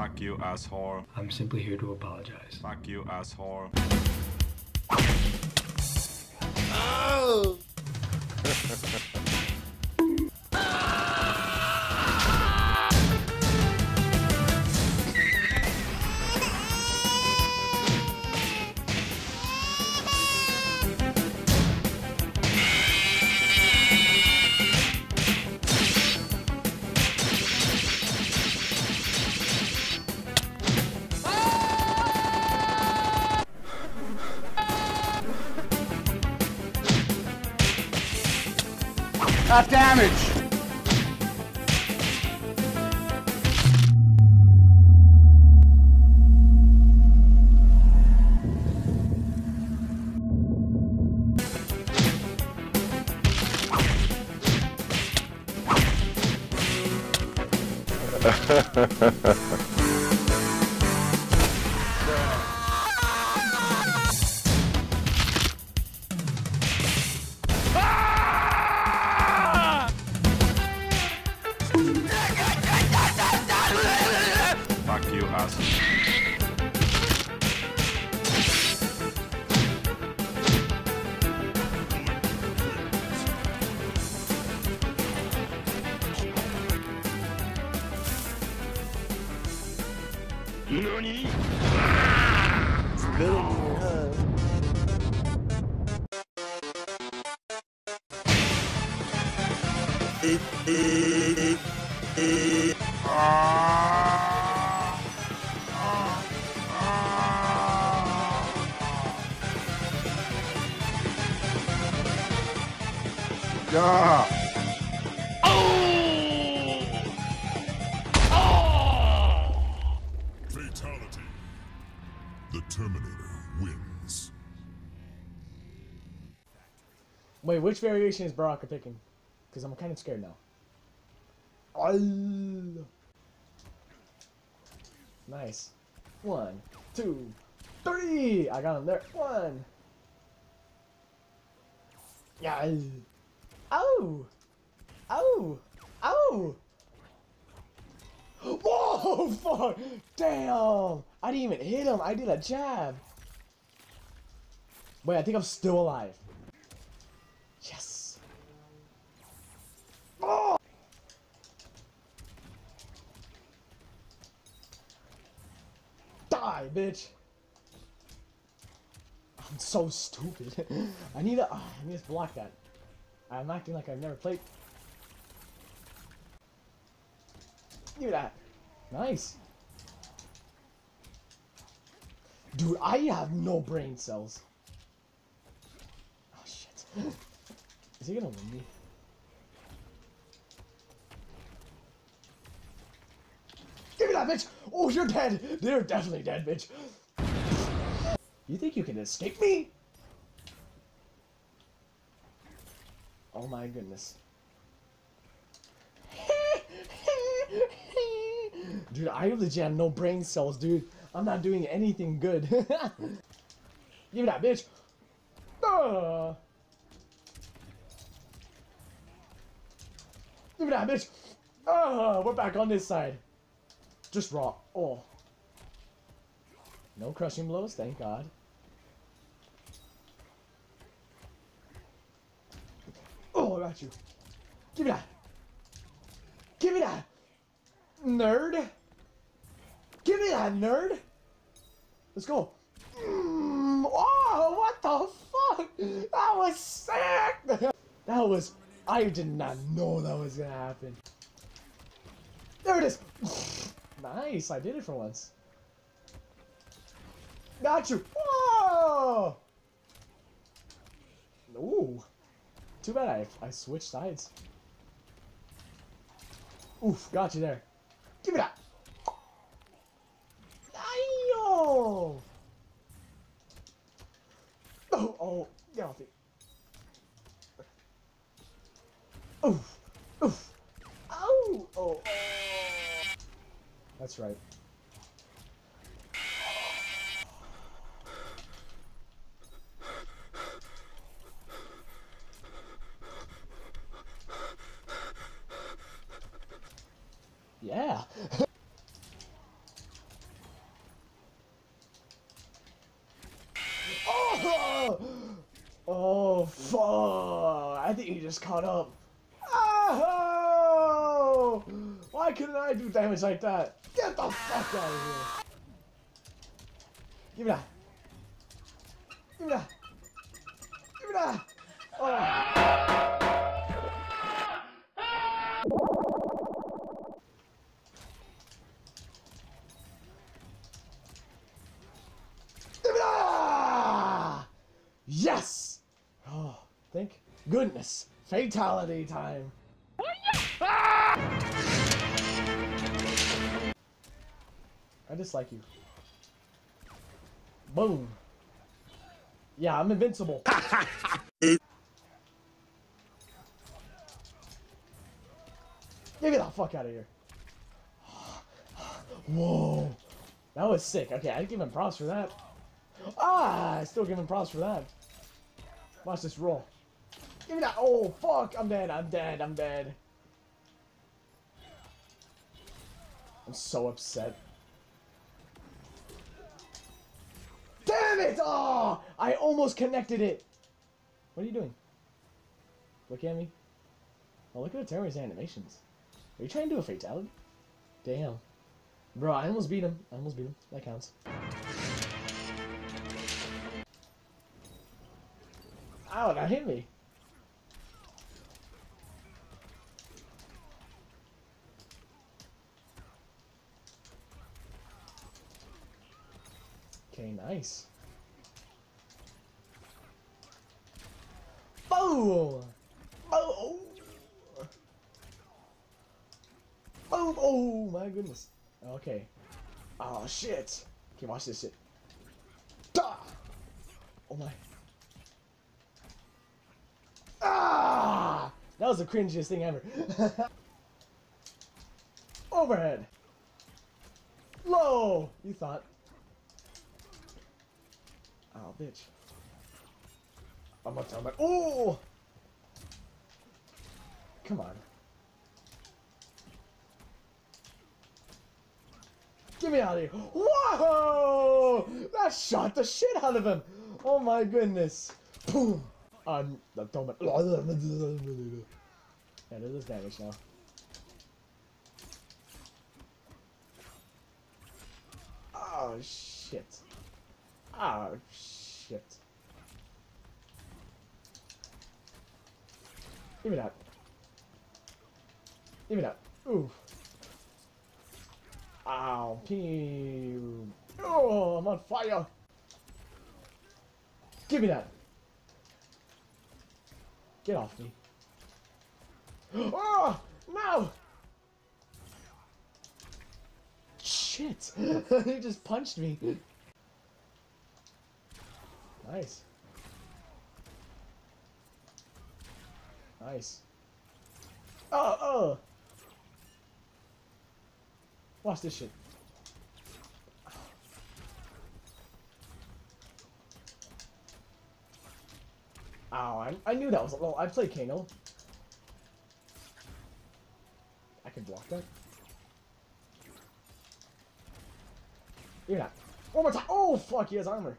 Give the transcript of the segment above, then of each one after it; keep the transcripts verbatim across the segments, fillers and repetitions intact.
Fuck you, asshole. I'm simply here to apologize. Fuck you, asshole. Oh! Not damage. Nani? It's good enough. It, it, it, ah. Yeah. The Terminator wins. Wait, which variation is Baraka picking? Because I'm kind of scared now. Oh. Nice. One, two, three! I got him there. One. Yeah. Oh. Oh. Oh. Whoa, fuck! Damn! I didn't even hit him, I did a jab! Wait, I think I'm still alive. Yes! Oh! Die, bitch! I'm so stupid. I need to- oh, I need to block that. I'm acting like I've never played- Give me that. Nice. Dude, I have no brain cells. Oh, shit. Is he gonna win me? Give me that, bitch! Oh, you're dead! They're definitely dead, bitch. You think you can escape me? Oh, my goodness. Dude, I legit have no brain cells, dude. I'm not doing anything good. Give me that, bitch. Uh. Give me that, bitch. Uh, we're back on this side. Just raw. Oh. No crushing blows, thank God. Oh, I got you. Give me that. Give me that. Nerd. Give me that, nerd! Let's go. Mm, oh, what the fuck? That was sick! That was... I did not know that was gonna happen. There it is! Nice, I did it for once. Got you! Whoa! Ooh. Too bad I, I switched sides. Oof, got you there. Give me that! Oh! Oh! Oh! Get off it! Oof! Oof! Oh! Oh! That's right. Yeah. Oh, I think you just caught up. Oh! Why couldn't I do damage like that? Get the fuck out of here. Give me that. Give me that. Give me that. Oh. Give me that. Yes. Oh, thank goodness. Fatality time. I dislike you. Boom. Yeah, I'm invincible. Give me the fuck out of here. Whoa. That was sick. Okay, I give him props for that. Ah, I still give him props for that. Watch this roll. Give me that. Oh, fuck. I'm dead. I'm dead. I'm dead. I'm so upset. Damn it! Oh, I almost connected it. What are you doing? Look at me. Oh, look at the Terminator's animations. Are you trying to do a fatality? Damn. Bro, I almost beat him. I almost beat him. That counts. Ow, that hit me. Okay, nice. Boom! Boom! Oh! Boom! Oh my goodness. Okay. Oh shit! Okay, watch this shit. Duh! Oh my. Ah! That was the cringiest thing ever. Overhead. Low! You thought. Oh, bitch. I'm gonna tell my. Oh! Come on. Get me out of here. Whoa! That shot the shit out of him. Oh my goodness. Boom. I'm not talking about. Yeah, this is damage now. Oh, shit. Oh, shit. Give me that. Give me that. Oof. Ow. Pew. Oh, I'm on fire. Give me that. Get off me. Oh, no. Shit. He just punched me. Nice. Nice. Oh, oh! Watch this shit. Ow, I, I knew that was a little. I played Kano. I can block that. You're not. One more time. Oh, fuck, he has armor.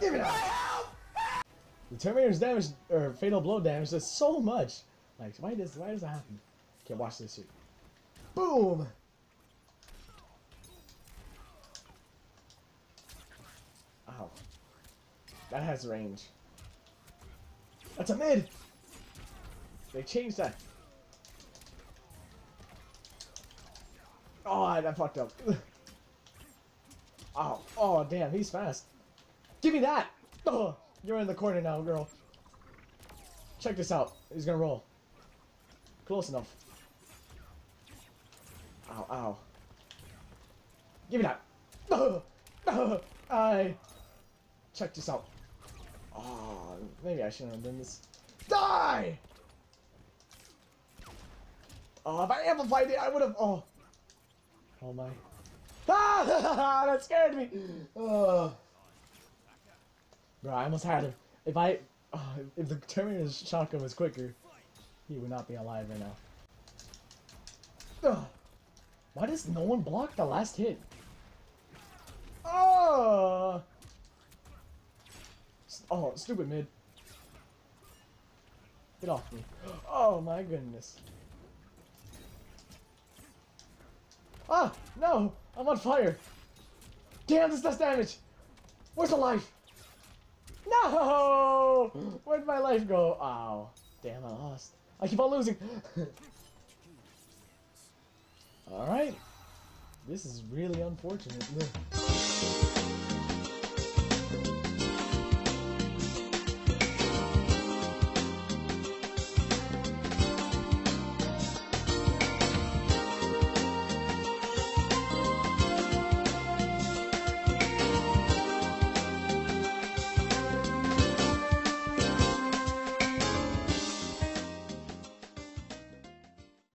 Give it up! The Terminator's damage or fatal blow damage does so much. Like, why does why does that happen? Okay, watch this shit. Boom! Ow. That has range. That's a mid! They changed that. Oh, that fucked up. Oh, oh damn, he's fast. Give me that! Oh, you're in the corner now, girl. Check this out. He's gonna roll. Close enough. Ow, ow. Give me that! Oh, oh, I... Check this out. Oh, maybe I shouldn't have done this. Die! Oh, if I amplified it, I would've... Oh. Oh my... Ah! That scared me! Oh. Bro, I almost had him. If I, uh, if the Terminator's shotgun was quicker, he would not be alive right now. Ugh. Why does no one block the last hit? Oh! Just Oh, stupid mid. Get off me. Oh my goodness. Ah! No! I'm on fire! Damn, this does damage! Where's the life? No! Where'd my life go? Ow. Damn, I lost. I keep on losing! Alright. This is really unfortunate.